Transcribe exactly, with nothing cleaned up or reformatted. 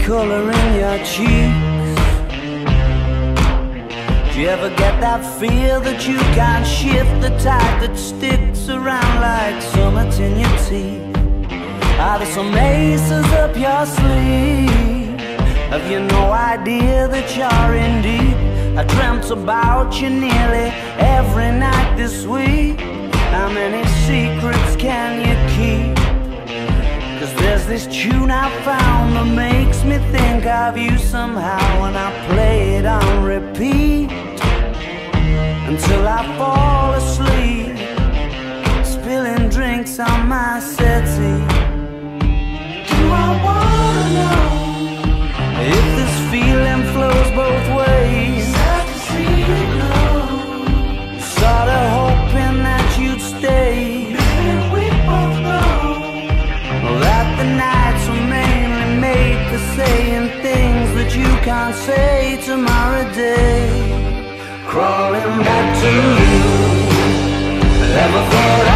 color in your cheeks? Do you ever get that feel that you can't shift the tide that sticks around like summits in your teeth? Are there some aces up your sleeve? Have you no idea that you're in deep? I dreamt about you nearly every night this week. How many secrets can you keep? Cause there's this tune I found that makes me think of you somehow, and I play it on repeat until I fall asleep, spilling drinks on my settee. Do I wanna know if this feeling flows both ways? Sad to see you go, sort of hoping that you'd stay. Saying things that you can't say tomorrow day, crawling back to you. Never thought